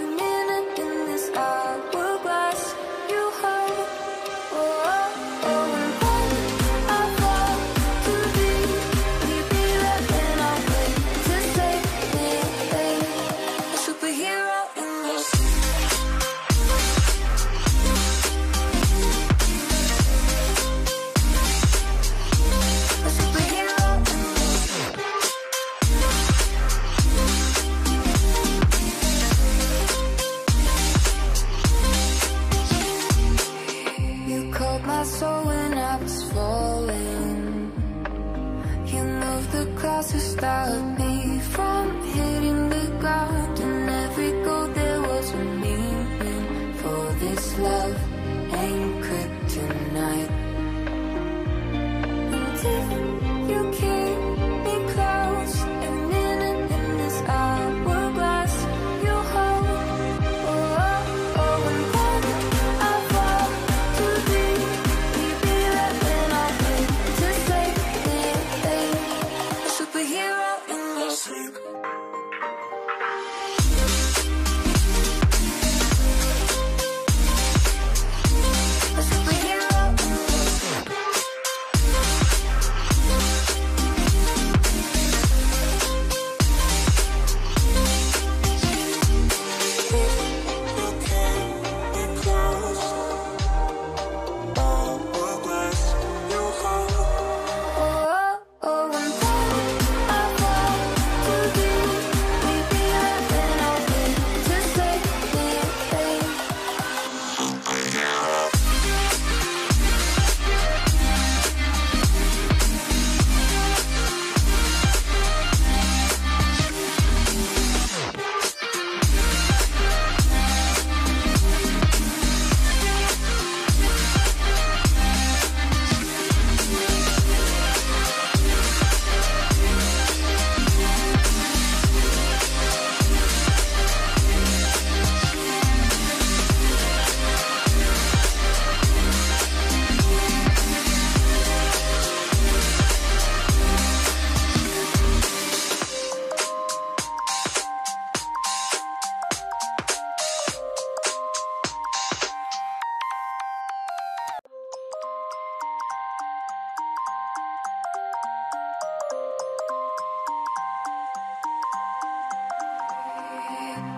every minute in this hourglass, you hold. To stop me from hitting the ground, and every goal there was a meaning. For this love ain't kryptonite. And if you keep me close, every minute in this hourglass, you hold. Oh, oh, and when I fall to deep be left, and I think to save me. Superhero in your sleep.